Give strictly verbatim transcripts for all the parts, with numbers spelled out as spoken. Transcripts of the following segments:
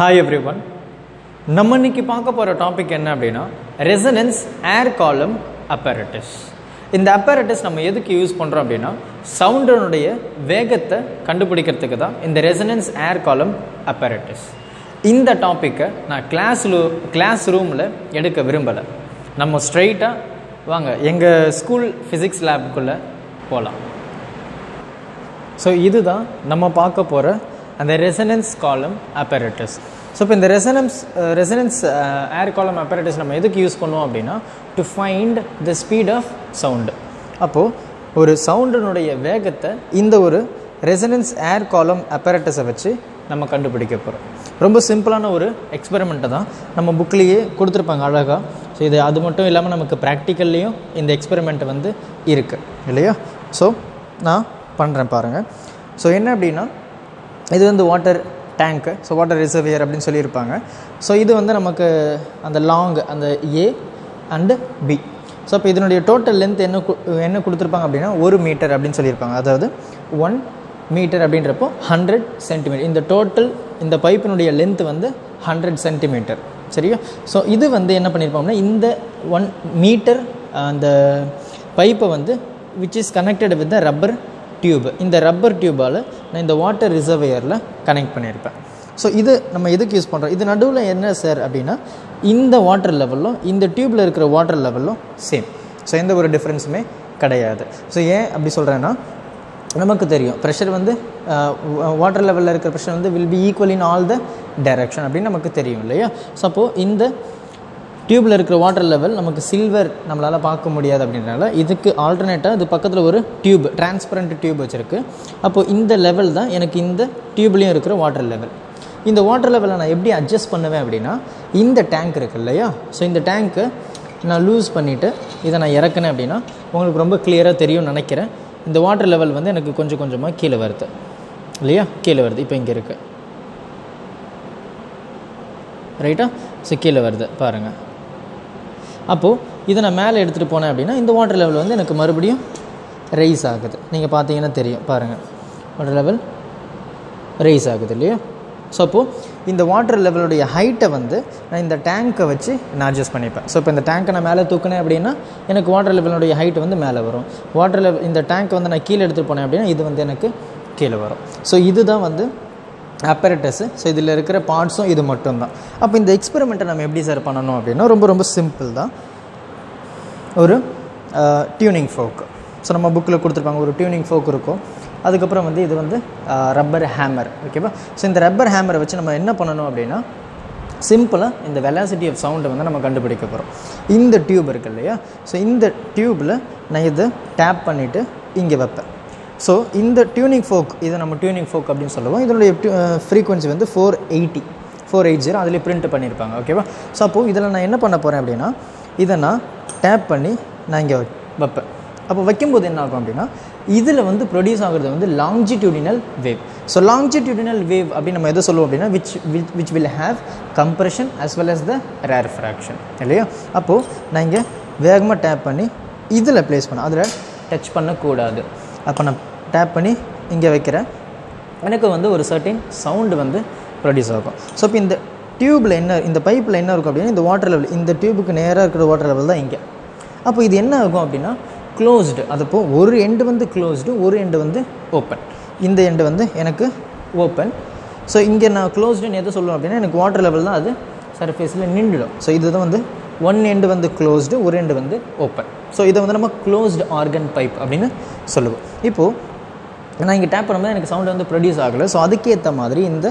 Hi everyone, நம்ம இன்னைக்கு பார்க்க போற டாபிக் என்ன அப்படினா ரெசோனன்ஸ் ஏர் காலம் apparatus. இந்த apparatus நம்ம எதுக்கு யூஸ் பண்றோம் அப்படினா சவுண்டனுடைய வேகத்தை கண்டுபிடிக்கிறதுக்கு தான் இந்த ரெசோனன்ஸ் ஏர் காலம் apparatus. இந்த டாபிக்கை நான் கிளாஸ் கிளாஸ் ரூம்ல எடுக்க விரும்பல. நம்ம ஸ்ட்ரைட்டா வாங்க எங்க ஸ்கூல் physics lab குள்ள போலாம். சோ இதுதான் நம்ம பார்க்க போற and the resonance column apparatus. So in the resonance uh, resonance uh, air column apparatus நம்ம எதுக்கு யூஸ் பண்ணுவோம் அப்படினா to find the speed of sound. அப்போ ஒரு சவுண்டினுடைய வேகத்தை இந்த ஒரு resonance air column apparatus வச்சு நம்ம கண்டுபிடிக்க போறோம். ரொம்ப சிம்பிளான ஒரு எக்ஸ்பெரிமென்ட் தான் நம்ம புக்லயே கொடுத்திருப்பாங்க அழகா. சோ இது அது மட்டும் இல்லாம நமக்கு பிராக்டிகல்லையும் இந்த எக்ஸ்பெரிமென்ட் வந்து இருக்கு இல்லையா? சோ நான் பண்றேன் பாருங்க. சோ என்ன அப்படினா இது வந்து water tank, so water reservoir அப்படின்னு சொல்லியிருப்பாங்க. ஸோ இது வந்து நமக்கு அந்த லாங் அந்த ஏ அண்டு பி. ஸோ இப்போ இதனுடைய டோட்டல் லென்த் என்ன என்ன கொடுத்துருப்பாங்க அப்படின்னா ஒரு மீட்டர் அப்படின்னு சொல்லியிருப்பாங்க. அதாவது ஒன் மீட்டர் அப்படின்றப்போ ஹண்ட்ரட் சென்டிமீட்டர். இந்த டோட்டல் இந்த பைப்பினுடைய லென்த் வந்து ஹண்ட்ரட் சென்டிமீட்டர், சரியா? ஸோ இது வந்து என்ன பண்ணியிருப்பாங்கன்னா இந்த ஒன் மீட்டர் அந்த பைப்பை வந்து which is connected with the rubber tube, இந்த ரப்பர் டியூபால் நான் இந்த வாட்டர் ரிசர்வையரில் கனெக்ட் பண்ணியிருப்பேன். ஸோ இது நம்ம எதுக்கு யூஸ் பண்ணுறோம்? இது நடுவில் என்ன சார் அப்படின்னா இந்த வாட்டர் லெவலும் இந்த டியூப்பில் இருக்கிற வாட்டர் லெவலும் சேம். ஸோ எந்த ஒரு டிஃப்ரென்ஸுமே கிடையாது. ஸோ ஏன் அப்படி சொல்கிறேன்னா நமக்கு தெரியும் ப்ரெஷர் வந்து வாட்டர் லெவலில் இருக்கிற ப்ரெஷர் வந்து will be equal in all the direction அப்படின்னு நமக்கு தெரியும் இல்லையா? ஸோ அப்போது இந்த டியூப்பில் இருக்கிற வாட்டர் லெவல் நமக்கு சில்வர் நம்மளால் பார்க்க முடியாது அப்படின்றனால இதுக்கு ஆல்டர்னேட்டாக இது பக்கத்தில் ஒரு டியூப், டிரான்ஸ்பரண்ட் டியூப் வச்சுருக்கு. அப்போது இந்த லெவல் தான் எனக்கு இந்த டியூப்லேயும் இருக்கிற வாட்டர் லெவல். இந்த வாட்டர் லெவலை நான் எப்படி அட்ஜஸ்ட் பண்ணுவேன் அப்படின்னா இந்த டேங்க் இருக்குது இல்லையா? ஸோ இந்த டேங்க்கை நான் லூஸ் பண்ணிவிட்டு இதை நான் இறக்குனேன் அப்படின்னா உங்களுக்கு ரொம்ப கிளியராக தெரியும்னு நினைக்கிறேன். இந்த வாட்டர் லெவல் வந்து எனக்கு கொஞ்சம் கொஞ்சமாக கீழே வருது இல்லையா? கீழே வருது, இப்போ இங்கே இருக்குது ரைட்டா? ஸோ கீழே வருது பாருங்கள். அப்போது இதை நான் மேலே எடுத்துகிட்டு போனேன் அப்படின்னா இந்த வாட்டர் லெவல் வந்து எனக்கு மறுபடியும் ரைஸ் ஆகுது. நீங்கள் பார்த்தீங்கன்னா தெரியும் பாருங்கள், வாட்டர் லெவல் ரைஸ் ஆகுது இல்லையா? ஸோ அப்போது இந்த வாட்டர் லெவலுடைய ஹைட்டை வந்து நான் இந்த டேங்க்கை வச்சு நான் அட்ஜஸ்ட் பண்ணிப்பேன். ஸோ இப்போ இந்த டேங்க்கை நான் மேலே தூக்கினேன் அப்படின்னா எனக்கு வாட்டர் லெவலுடைய ஹைட் வந்து மேலே வரும். வாட்டர் லெவல் இந்த டேங்க்கை வந்து நான் கீழே எடுத்துகிட்டு போனேன் அப்படின்னா இது வந்து எனக்கு கீழே வரும். ஸோ இதுதான் வந்து apparatus. ஸோ இதில் இருக்கிற பார்ட்ஸும் இது மட்டும்தான். அப்போ இந்த எக்ஸ்பெரிமெண்ட்டை நம்ம எப்படி சார் பண்ணணும் அப்படின்னா ரொம்ப ரொம்ப சிம்பிள் தான். ஒரு டியூனிங் ஃபோக்கு, ஸோ நம்ம புக்கில் கொடுத்துருப்பாங்க ஒரு டியூனிங் ஃபோக்கு இருக்கும். அதுக்கப்புறம் வந்து இது வந்து ரப்பர் ஹேமர், ஓகேவா? ஸோ இந்த ரப்பர் ஹேமரை வச்சு நம்ம என்ன பண்ணணும் அப்படின்னா சிம்பிளாக இந்த வெலாசிட்டி ஆஃப் சவுண்டை வந்து நம்ம கண்டுபிடிக்க போகிறோம். இந்த டியூப் இருக்குது இல்லையா? ஸோ இந்த டியூப்பில் நான் இதை டேப் பண்ணிவிட்டு இங்கே வைப்பேன். ஸோ இந்த டியூனிங் ஃபோக், இதை நம்ம டியூனிங் ஃபோக் அப்படின்னு சொல்லுவோம். இதனுடைய ஃப்ரீக்வன்சி வந்து four eighty four eight zero அதில் பிரிண்ட் பண்ணியிருப்பாங்க, ஓகேவா? ஸோ அப்போது இதில் நான் என்ன பண்ண போகிறேன் அப்படின்னா இதை நான் டேப் பண்ணி நான் இங்கே வைப்பேன். அப்போ வைக்கும்போது என்ன ஆகும் அப்படின்னா இதில் வந்து ப்ரொடியூஸ் ஆகிறது வந்து longitudinal wave. So longitudinal wave அப்படின்னு நம்ம எதை சொல்லுவோம் அப்படின்னா which which which will have compression as well as the rarefaction இல்லையா? அப்போது நான் இங்கே வேகமாக டேப் பண்ணி இதில் ப்ளேஸ் பண்ணேன், அதில் டச் பண்ணக்கூடாது. அப்போ நான் டேப் பண்ணி இங்கே வைக்கிறேன், எனக்கு வந்து ஒரு சர்ட்டின் சவுண்டு வந்து ப்ரொடியூஸ் ஆகும். ஸோ இப்போ இந்த டியூப்பில் என்ன இந்த பைப்பில் என்ன இருக்கும் அப்படின்னா இந்த வாட்டர் லெவல் இந்த டியூபுக்கு நேராக இருக்கிற வாட்டர் லெவல் தான் இங்கே. அப்போ இது என்ன ஆகும் அப்படின்னா க்ளோஸ்டு. அதுப்போ ஒரு எண்டு வந்து க்ளோஸ்டு, ஒரு எண்டு வந்து ஓப்பன். இந்த எண்டு வந்து எனக்கு ஓப்பன். ஸோ இங்கே நான் க்ளோஸ்டுன்னு எதை சொல்லுவேன் அப்படின்னா எனக்கு வாட்டர் லெவல் தான் அது சர்ஃபேஸில் நின்றுடும். ஸோ இதுதான் வந்து ஒன் எண்டு வந்து க்ளோஸ்டு, ஒரு எண்டு வந்து ஓப்பன். ஸோ இதை வந்து நம்ம க்ளோஸ்டு ஆர்கன் பைப் அப்படின்னு சொல்லுவோம். இப்போது நான் இங்கே டேப் பண்ணும்போது எனக்கு சவுண்டு வந்து ப்ரொடியூஸ் ஆகலை. ஸோ அதுக்கேற்ற மாதிரி இந்த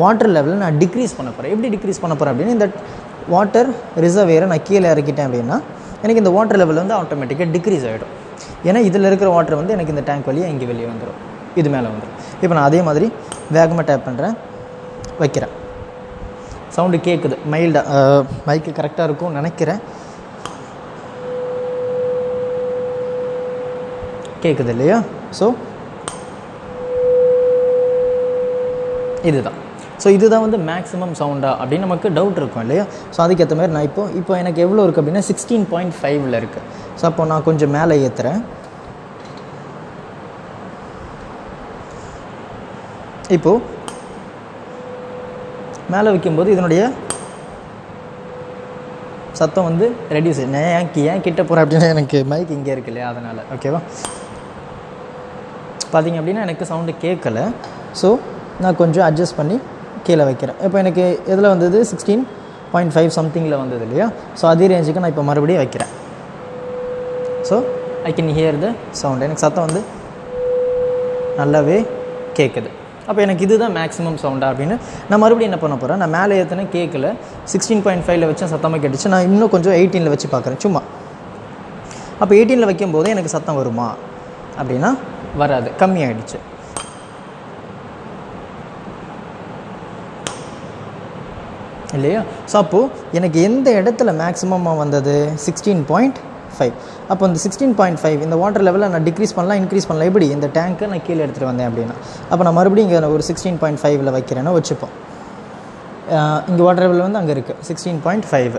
வாட்டர் லெவலில் நான் டிக்ரீஸ் பண்ண போகிறேன். எப்படி டிக்ரீஸ் பண்ண போகிறேன் அப்படின்னா இந்த வாட்டர் ரிசர்வேரை நான் கீழே இறக்கிட்டேன் அப்படின்னா எனக்கு இந்த வாட்டர் லெவல் வந்து ஆட்டோமேட்டிக்காக டிக்ரீஸ் ஆகிடும். ஏன்னா இதில் இருக்கிற வாட்டர் வந்து எனக்கு இந்த டேங்க் வழியாக இங்கே வெளியே வந்துடும், இது மேலே வந்துடும். இப்போ நான் அதே மாதிரி வேகமாக டேப் பண்ணுறேன், வைக்கிறேன். சவுண்டு கேட்குது மைல்டாக, மைக்கு கரெக்டாக இருக்கும்னு நினைக்கிறேன். கேட்குது இல்லையா? ஸோ இதுதான். ஸோ இதுதான் வந்து மேக்ஸிமம் சவுண்டா அப்படின்னு நமக்கு டவுட் இருக்கும் இல்லையா? ஸோ அதுக்கேற்ற மாதிரி நான் இப்போ இப்போ எனக்கு எவ்வளோ இருக்குது அப்படின்னா சிக்ஸ்டீன் பாயிண்ட் ஃபைவ்ல இருக்குது. ஸோ அப்போ நான் கொஞ்சம் மேலே ஏற்றுறேன். இப்போது மேலே வைக்கும்போது இதனுடைய சத்தம் வந்து ரெடியூஸ். நான் ஏன் ஏன் கிட்ட போகிறேன் அப்படின்னா எனக்கு மைக் இங்கே இருக்கு இல்லையா, அதனால் ஓகேவா. பார்த்திங்க அப்படின்னா எனக்கு சவுண்டு கேட்கலை, ஸோ நான் கொஞ்சம் அட்ஜஸ்ட் பண்ணி கீழே வைக்கிறேன். இப்போ எனக்கு இதில் வந்தது சிக்ஸ்டீன் பாயிண்ட் ஃபைவ் சம்திங்கில் வந்தது இல்லையா, ஸோ அதே ரேஞ்சுக்கு நான் இப்போ மறுபடியும் வைக்கிறேன். So I can hear the sound, எனக்கு சத்தம் வந்து நல்லாவே கேட்குது. அப்போ எனக்கு இதுதான் மேக்ஸிமம் சவுண்டா அப்படின்னு நான் மறுபடியும் என்ன பண்ண போகிறேன், நான் மேலே ஏற்றினேன் கேட்கல, சிக்ஸ்டீன் பாயிண்ட் ஃபைவ்ல வச்சேன் சத்தமாக கேட்டுச்சு, நான் இன்னும் கொஞ்சம் எயிட்டீனில் வச்சு பார்க்குறேன் சும்மா. அப்போ எயிட்டீனில் வைக்கும்போது எனக்கு சத்தம் வருமா அப்படின்னா வராது, கம்மியாகிடுச்சு. இல்லையா, ஸோ அப்போது எனக்கு எந்த இடத்துல மேக்ஸிமமாக வந்தது சிக்ஸ்டீன் பாயிண்ட் ஃபைவ். அப்போ இந்த சிக்ஸ்டீன் பாயிண்ட் ஃபைவ் இந்த வாட்டர் லெவலில் நான் டிக்ரீஸ் பண்ணலாம் இன்க்ரீஸ் பண்ணலாம் எப்படி, இந்த டேங்க்கை நான் கீழே எடுத்துகிட்டு வந்தேன் அப்படின்னா. அப்போ நான் மறுபடியும் இங்கே ஒரு சிக்ஸ்டீன் பாயிண்ட் ஃபைவ்ல வைக்கிறேன்னா வச்சுப்போம், இங்கே வாட்டர் லெவலில் வந்து அங்கே இருக்குது சிக்ஸ்டீன் பாயிண்ட் ஃபைவ்.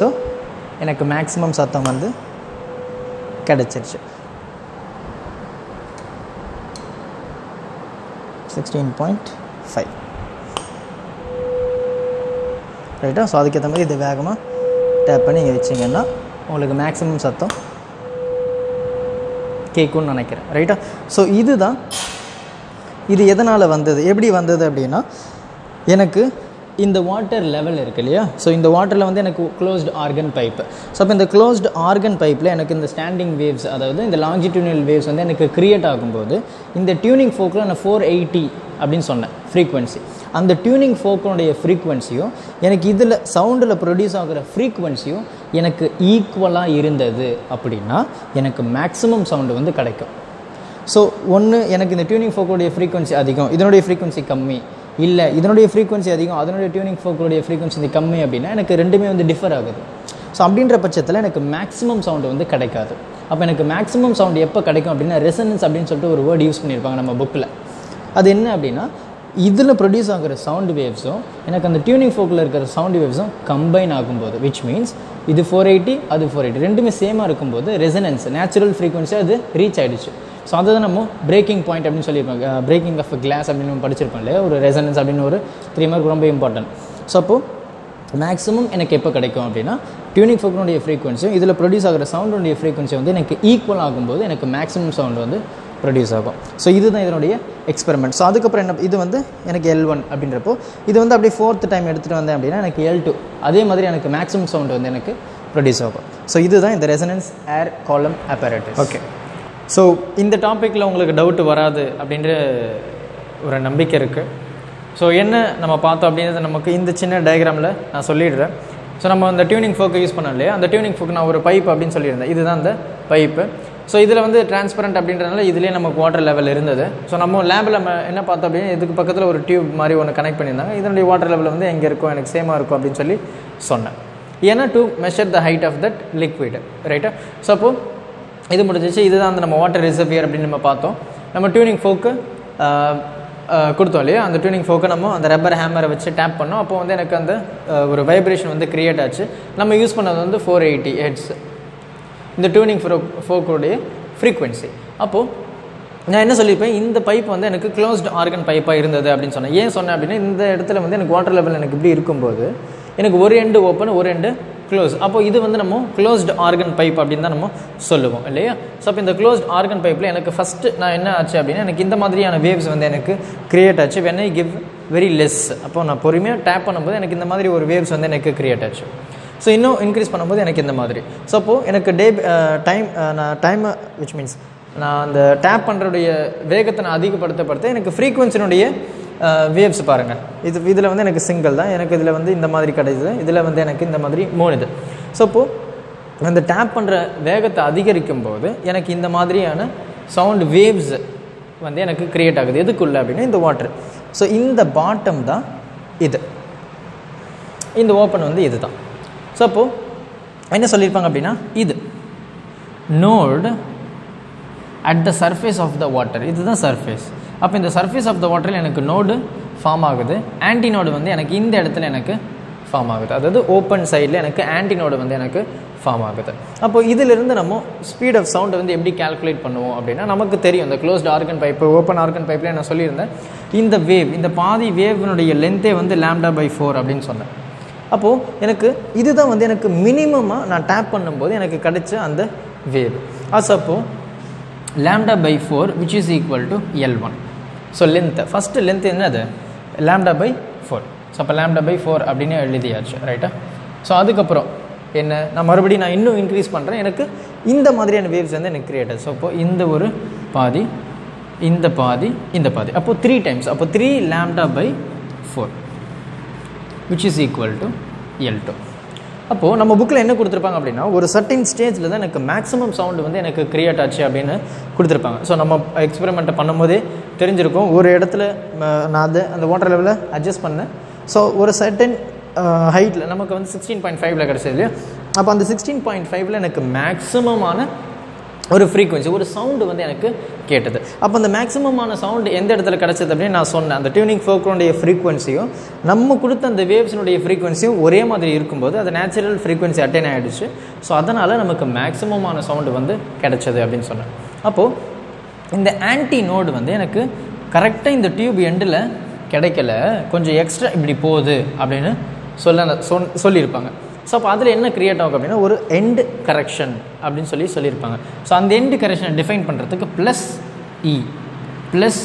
ஸோ எனக்கு மேக்ஸிமம் சத்தம் வந்து கிடச்சிருச்சு சிக்ஸ்டீன் பாயிண்ட் ஃபைவ். ரைட்டா, ஸோ அதுக்கேற்ற மாதிரி இது வேகமாக டேப் பண்ணி இங்கே வச்சிங்கன்னா உங்களுக்கு மேக்ஸிமம் சத்தம் கேட்கும்னு நினைக்கிறேன். ரைட்டா, ஸோ இதுதான் இது எதனால் வந்தது எப்படி வந்தது அப்படின்னா, எனக்கு இந்த வாட்டர் லெவல் இருக்குது இல்லையா, ஸோ இந்த வாட்டரில் வந்து எனக்கு க்ளோஸ்டு ஆர்கன் பைப்பு. ஸோ அப்போ இந்த க்ளோஸ்டு ஆர்கன் பைப்பில் எனக்கு இந்த ஸ்டாண்டிங் வேவ்ஸ், அதாவது இந்த லாங்கிடியூனல் வேவ்ஸ் வந்து எனக்கு க்ரியேட் ஆகும்போது இந்த டியூனிங் ஃபோக்கில் நான் ஃபோர் எயிட்டி அப்படின்னு சொன்னேன் ஃப்ரீக்வன்சி, அந்த டியூனிங் ஃபோக்கினுடைய ஃப்ரீக்வன்சியும் எனக்கு இதில் சவுண்டில் ப்ரொடியூஸ் ஆகிற ஃப்ரீக்வன்சியும் எனக்கு ஈக்குவலாக இருந்தது அப்படின்னா எனக்கு மேக்ஸிமம் சவுண்டு வந்து கிடைக்கும். ஸோ ஒன்று எனக்கு இந்த டியூனிங் ஃபோக்கோடைய ஃப்ரீக்வன்சி அதிகம், இதனுடைய ஃப்ரீக்வன்சி கம்மி, இல்லை இதனுடைய ஃப்ரீக்வன்சி அதிகம் அதனுடைய டியூனிங் ஃபோக்கோடைய ஃப்ரீக்வன்சி கம்மி அப்படின்னா எனக்கு ரெண்டுமே வந்து டிஃபர் ஆகுது. ஸோ அப்படின்ற பட்சத்தில் எனக்கு மேக்ஸிமம் சவுண்டு வந்து கிடைக்காது. அப்போ எனக்கு மேக்ஸிமம் சவுண்டு எப்போ கிடைக்கும் அப்படின்னா ரெசனன்ஸ் அப்படின்னு சொல்லிட்டு ஒரு வேர்டு யூஸ் பண்ணியிருப்பாங்க நம்ம புக்கில். அது என்ன அப்படின்னா இதில் ப்ரொடியூஸ் ஆகிற சவுண்டு வேவ்ஸும் எனக்கு அந்த டியூனிங் ஃபோக்கில் இருக்கிற சவுண்டு வேவ்ஸும் கம்பைன் ஆகும்போது, விச் மீன்ஸ் இது ஃபோர் எயிட்டி அது ஃபோர் எயிட்டி ரெண்டுமே சேமாக இருக்கும்போது ரெசனன்ஸ் நேச்சுரல் ஃப்ரீக்வன்சியாக அது ரீச் ஆகிடுச்சு. ஸோ அதை தான் நம்ம பிரேக்கிங் பாயிண்ட் அப்படின்னு சொல்லியிருப்பாங்க, பிரேக்கிங் ஆஃப் கிளாஸ் அப்படின்னு நம்ம படிச்சிருப்போம் இல்லையா, ஒரு ரெசனன்ஸ் அப்படின்னு ஒரு த்ரீ மார்க் ரொம்ப இம்பார்ட்டன்ட். ஸோ அப்போது மேக்ஸிமம் எனக்கு எப்போ கிடைக்கும் அப்படின்னா டியூனிங் ஃபோக்கினுடைய ஃப்ரீக்வன்சியும் இதில் ப்ரொடியூஸ் ஆகிற சவுண்டுடைய ஃப்ரீக்வன்சி வந்து எனக்கு ஈக்குவல் ஆகும்போது எனக்கு மேக்ஸிமம் சவுண்டு வந்து ப்ரொடியூஸ் ஆகும். ஸோ இதுதான் இதனுடைய எக்ஸ்பெரிமெண்ட். ஸோ அதுக்கப்புறம் என்ன, இது வந்து எனக்கு எல் ஒன் அப்படின்றப்போ இது வந்து அப்படியே ஃபோர்த் டைம் எடுத்துகிட்டு வந்தேன் அப்படின்னா எனக்கு எல் டூ அதே மாதிரி எனக்கு மேக்ஸிமம் சவுண்டு வந்து எனக்கு ப்ரொடியூஸ் ஆகும். ஸோ இதுதான் இந்த ரெசனன்ஸ் ஏர் காலம் அப்பரேட்டஸ். ஓகே, ஸோ இந்த டாப்பிக்கில் உங்களுக்கு டவுட் வராது அப்படின்ற ஒரு நம்பிக்கை இருக்குது. ஸோ என்ன நம்ம பார்த்தோம் அப்படின்றது நமக்கு இந்த சின்ன டயக்ராமில் நான் சொல்லிடுறேன். ஸோ நம்ம அந்த டியூனிங் ஃபோக்கு யூஸ் பண்ணோம் இல்லையா, அந்த டியூனிங் ஃபோக்கு நான் ஒரு பைப் அப்படின்னு சொல்லியிருந்தேன், இதுதான் அந்த பைப்பு. ஸோ இதில் வந்து டிரான்ஸ்பரண்ட் அப்படின்றதுனால இதிலே நமக்கு வாட்டர் லெவல் இருந்தது. ஸோ நம்ம லேபில் நம்ம என்ன பார்த்தோம் அப்படின்னா இதுக்கு பக்கத்தில் ஒரு டியூப் மாதிரி ஒன்று கனெக்ட் பண்ணியிருந்தாங்க, இதனுடைய வாட்டர் லெவல் வந்து எங்கே இருக்கும் எனக்கு சேமாக இருக்கும் அப்படின்னு சொல்லி சொன்னேன், ஏன்னா to measure the height of that liquid. ரைட்டா, ஸோ அப்போது இது முடிஞ்சிச்சு. இதுதான் அந்த நம்ம வாட்டர் ரிசர்வியர் அப்படின்னு நம்ம பார்த்தோம். நம்ம டியூனிங் ஃபோக்கு கொடுத்தோம் இல்லையா, அந்த டியூனிங் ஃபோக்கை நம்ம அந்த ரப்பர் ஹேமரை வச்சு டேப் பண்ணோம், அப்போ வந்து எனக்கு அந்த ஒரு வைப்ரேஷன் வந்து க்ரியேட் ஆச்சு. நம்ம யூஸ் பண்ணது வந்து ஃபோர் எயிட்டி ஹெட்ஸ் இந்த டியூனிங் ஃபோ ஃபோக்கோடைய ஃப்ரீக்வன்சி. அப்போது நான் என்ன சொல்லியிருப்பேன், இந்த பைப் வந்து எனக்கு க்ளோஸ்டு ஆர்கன் பைப்பாக இருந்தது அப்படின்னு சொன்னேன். ஏன் சொன்னேன் அப்படின்னா இந்த இடத்துல வந்து எனக்கு வாட்டர் லெவல் எனக்கு இப்படி இருக்கும்போது எனக்கு ஒரு எண்டு ஓப்பன் ஒரு எண்டு க்ளோஸ், அப்போது இது வந்து நம்ம க்ளோஸ்டு ஆர்கன் பைப் அப்படின்னு தான் நம்ம சொல்லுவோம் இல்லையா. ஸோ அப்போ இந்த க்ளோஸ்டு ஆர்கன் பைப்பில் எனக்கு ஃபஸ்ட்டு நான் என்ன ஆச்சு அப்படின்னா எனக்கு இந்த மாதிரியான வேவ்ஸ் வந்து எனக்கு க்ரியேட் ஆச்சு. When I give very less, அப்போ நான் பொறுமையாக டேப் பண்ணும்போது எனக்கு இந்த மாதிரி ஒரு வேவ்ஸ் வந்து எனக்கு க்ரியேட் ஆச்சு. ஸோ இன்னும் இன்க்ரீஸ் பண்ணும்போது எனக்கு இந்த மாதிரி. ஸோ அப்போது எனக்கு டே டைம் நான் டைமை விச் மீன்ஸ் நான் அந்த டேப் பண்ணுறடைய வேகத்தை நான் அதிகப்படுத்தப்படுத்த எனக்கு ஃப்ரீக்வன்சினுடைய வேவ்ஸ் பாருங்கள், இது இதில் வந்து எனக்கு சிங்கிள் தான், எனக்கு இதில் வந்து இந்த மாதிரி கிடையாது, இதில் வந்து எனக்கு இந்த மாதிரி மூணு இது. ஸோ அப்போது அந்த டேப் பண்ணுற வேகத்தை அதிகரிக்கும் போது எனக்கு இந்த மாதிரியான சவுண்ட் வேவ்ஸ் வந்து எனக்கு க்ரியேட் ஆகுது. எதுக்குள்ளே அப்படின்னா இந்த வாட்டர். ஸோ இந்த பாட்டம் தான் இது, இந்த ஓப்பன் வந்து இது தான். ஸோ அப்போது என்ன சொல்லியிருப்பாங்க அப்படின்னா இது node at the surface of the water, இதுதான் சர்ஃபேஸ். அப்போ இந்த சர்ஃபேஸ் ஆஃப் த வாட்டரில் எனக்கு நோடு ஃபார்ம் ஆகுது, ஆன்டினோடு வந்து எனக்கு இந்த இடத்துல எனக்கு ஃபார்ம் ஆகுது, அதாவது ஓப்பன் சைடில் எனக்கு ஆன்டினோடு வந்து எனக்கு form ஆகுது. அப்போ இதிலிருந்து நம்ம ஸ்பீட் ஆஃப் சவுண்டை வந்து எப்படி கால்குலேட் பண்ணுவோம் அப்படின்னா, நமக்கு தெரியும் இந்த closed organ pipe open organ பைப்பில் நான் சொல்லியிருந்தேன் இந்த வேவ் இந்த பாதி வேவ்னுடைய லென்த்தே வந்து லேம்டா பை ஃபோர் அப்படின்னு சொன்னேன். அப்போது எனக்கு இதுதான் வந்து எனக்கு மினிமமாக நான் டேப் பண்ணும்போது எனக்கு கிடைச்ச அந்த வேவ். அஸ் அப்போது lambda by four which is equal to L one. So length first length என்னது lambda by four. So அப்போ lambda by four அப்படின்னு எழுதியாச்சு ரைட்டா. ஸோ அதுக்கப்புறம் என்ன நான் மறுபடியும் நான் இன்னும் இன்க்ரீஸ் பண்ணுறேன், எனக்கு இந்த மாதிரியான வேவ்ஸ் வந்து எனக்கு கிரியேட் ஆகுது. ஸோ அப்போது இந்த ஒரு பாதி இந்த பாதி இந்த பாதி அப்போது த்ரீ டைம்ஸ் அப்போ three lambda by four which is equal to L two. அப்போது நம்ம புக்கில் என்ன கொடுத்துருப்பாங்க அப்படின்னா ஒரு சர்ட்டின் ஸ்டேஜில் தான் எனக்கு மேக்ஸிமம் சவுண்டு வந்து எனக்கு க்ரியேட் ஆச்சு அப்படின்னு கொடுத்துருப்பாங்க. ஸோ நம்ம எக்ஸ்பெரிமெண்ட்டை பண்ணும்போதே தெரிஞ்சிருக்கும் ஒரு இடத்துல நான் அதை அந்த வாட்டர் லெவலில் அட்ஜஸ்ட் பண்ணேன். ஸோ ஒரு சர்ட்டின் ஹைட்டில் நமக்கு வந்து சிக்ஸ்டீன் பாயிண்ட் ஃபைவ்ல கிடச்சது இல்லையா, அப்போ அந்த சிக்ஸ்டீன் பாயிண்ட் ஃபைவ்ல எனக்கு மேக்ஸிமமான ஒரு ஃப்ரீக்வன்சி ஒரு சவுண்டு வந்து எனக்கு கேட்டது. அப்போ அந்த மேக்ஸிமமான சவுண்டு எந்த இடத்துல கிடச்சது அப்படின்னு நான் சொன்னேன், அந்த டியூனிங் ஃபோர்க்னுடைய ஃப்ரீக்வன்சியும் நம்ம கொடுத்த அந்த வேவ்ஸினுடைய ஃப்ரீக்வன்சியும் ஒரே மாதிரி இருக்கும்போது அது நேச்சுரல் ஃப்ரீக்வன்சி அட்டைன் ஆகிடுச்சு. ஸோ அதனால் நமக்கு மேக்ஸிமமான சவுண்டு வந்து கிடச்சது அப்படின்னு சொன்னேன். அப்போது இந்த ஆன்டி நோடு வந்து எனக்கு கரெக்டாக இந்த டியூப் எண்டில் கிடைக்கல, கொஞ்சம் எக்ஸ்ட்ரா இப்படி போகுது அப்படின்னு சொல்ல சொன் சொல்லியிருப்பாங்க. ஸோ அப்போ அதில் என்ன க்ரியேட் ஆகும் அப்படின்னா ஒரு எண்டு கரெக்ஷன் அப்படின்னு சொல்லி சொல்லியிருப்பாங்க. ஸோ அந்த எண்டு கரெக்ஷனை டிஃபைன் பண்ணுறதுக்கு ப்ளஸ் இ ப்ளஸ்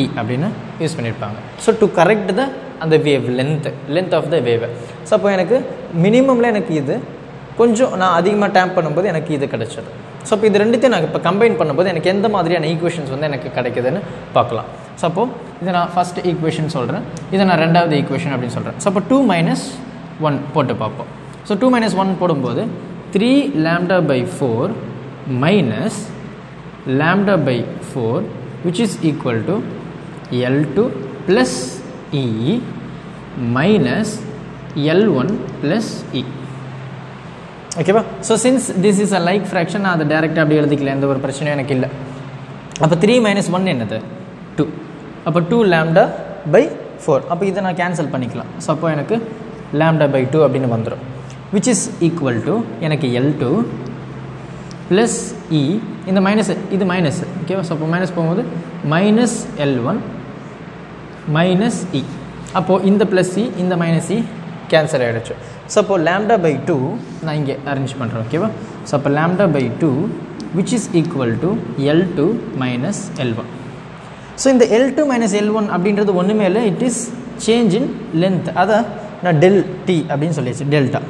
இ அப்படின்னு யூஸ் பண்ணியிருப்பாங்க. ஸோ டு கரெக்ட் த அந்த wave length length of the வேவை. ஸோ அப்போ எனக்கு மினிமமில் எனக்கு இது கொஞ்சம் நான் அதிகமாக டேம்ப் பண்ணும்போது எனக்கு இது கிடச்சிது. ஸோ அப்போ இது ரெண்டுத்தையும் நான் இப்போ கம்பைன் பண்ணும்போது எனக்கு எந்த மாதிரியான ஈக்குவேஷன்ஸ் வந்து எனக்கு கிடைக்குதுன்னு பார்க்கலாம். ஸோ அப்போது இதை நான் ஃபஸ்ட் ஈக்குவேஷன் சொல்கிறேன், இதை நான் ரெண்டாவது ஈக்குவேஷன் அப்படின்னு சொல்கிறேன். ஸோ அப்போ டூ மைனஸ் ஒன் போட்டு பார்ப்போம். ஸோ டூ மைனஸ் ஒன் போடும்போது three lambda by four minus lambda by four which is equal to L two plus E minus L one plus E. ஓகேவா. So since this is a like fraction நான் அதை டேரெக்டாக அப்படி எழுதிக்கல, எந்த ஒரு பிரச்சனையும் எனக்கு இல்லை. அப்போ த்ரீ மைனஸ் ஒன் என்னது டூ, அப்போ டூ lambda by ஃபோர். அப்போ இதை நான் கேன்சல் பண்ணிக்கலாம். ஸோ அப்போ எனக்கு lambda by டூ அப்படின்னு வந்துடும் which is equal to எனக்கு L two plus E இந்த மைனஸ் இது மைனஸ் ஓகேவா. ஸோ அப்போ மைனஸ் போகும்போது minus L one minus E. அப்போது இந்த ப்ளஸ் E இந்த மைனஸ் E கேன்சல் ஆகிடுச்சு. ஸோ அப்போது lambda by டூ நான் இங்கே அரேஞ்ச் பண்ணுறேன் ஓகேவா. ஸோ அப்போ lambda by two which is equal to L two minus L one. So இந்த L two minus L one அப்படின்றது ஒன்றுமே இல்லை, it is change in length, அதை நான் டெல் டி அப்படின்னு சொல்லியாச்சு டெல்டா.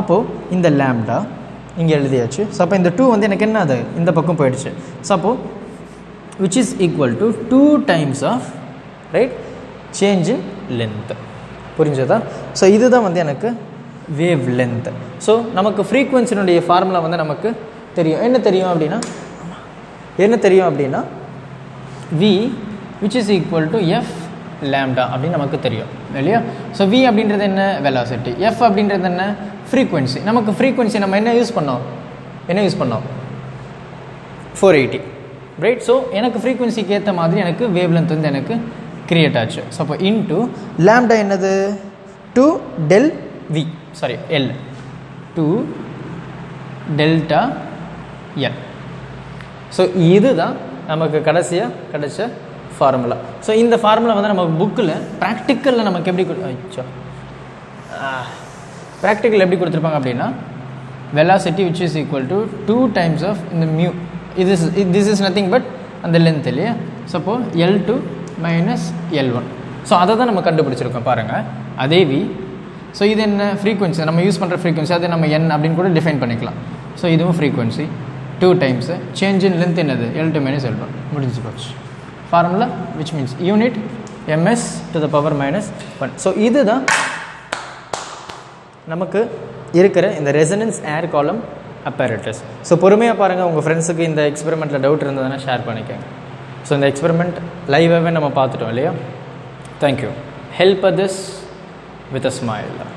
அப்போது இந்த லேம்டா இங்கே எழுதியாச்சு. ஸோ அப்போ இந்த டூ வந்து எனக்கு என்ன அது இந்த பக்கம் போயிடுச்சு. ஸோ அப்போது which is equal to two times of right change in length. புரிஞ்சதா? ஸோ இதுதான் வந்து எனக்கு வேவ் லென்த். ஸோ நமக்கு ஃப்ரீக்வன்சினுடைய ஃபார்முலா வந்து நமக்கு தெரியும். என்ன தெரியும் அப்படின்னா என்ன தெரியும் அப்படின்னா V which is equal to F lambda அப்படின்னு நமக்கு தெரியும் இல்லையா. ஸோ வி அப்படின்றது என்ன வெலாசிட்டி, எஃப் அப்படின்றது என்ன ஃப்ரீக்வன்சி. நமக்கு ஃப்ரீக்வன்சி நம்ம என்ன யூஸ் பண்ணோம் என்ன யூஸ் பண்ணோம் ஃபோர் எயிட்டி ரைட். ஸோ எனக்கு ஃப்ரீக்வன்சிக்கு ஏற்ற மாதிரி எனக்கு வேவ் லென்த் வந்து எனக்கு கிரியேட் ஆச்சு. ஸோ அப்போ இன்டூ லேம்டா என்னது two del V sorry L two delta L. So இதுதான் நமக்கு கடைசியாக கிடைச்ச ஃபார்முலா. ஸோ இந்த ஃபார்முலா வந்து நம்ம புக்கில் ப்ராக்டிக்கலில் நமக்கு எப்படி கொடுச்சா ப்ராக்டிக்கல் எப்படி கொடுத்துருப்பாங்க அப்படின்னா velocity which is equal to two times of இந்த மியூ இது திஸ் இஸ் நத்திங் பட் அந்த லென்த் இல்லையா. ஸோ அப்போது L two minus L one. So அதை தான் நம்ம கண்டுபிடிச்சிருக்கோம் பாருங்கள். அதே வி ஸோ இது என்ன ஃப்ரீக்வன்சி நம்ம யூஸ் பண்ணுற ஃப்ரீக்வன்சி அதை நம்ம என் அப்படின்னு கூட டிஃபைன் பண்ணிக்கலாம். ஸோ இதுவும் frequency two times change in length என்னது L two minus L one. முடிஞ்சு போச்சு formula which means unit ms to the power minus one. So idu da namakku irukra inda resonance air column apparatus. So porumaiya paarenga unga friends ku inda experiment la doubt irundadana share panikenga. So inda experiment live ah we nama paathutom illaya. Thank you. Help others with a smile.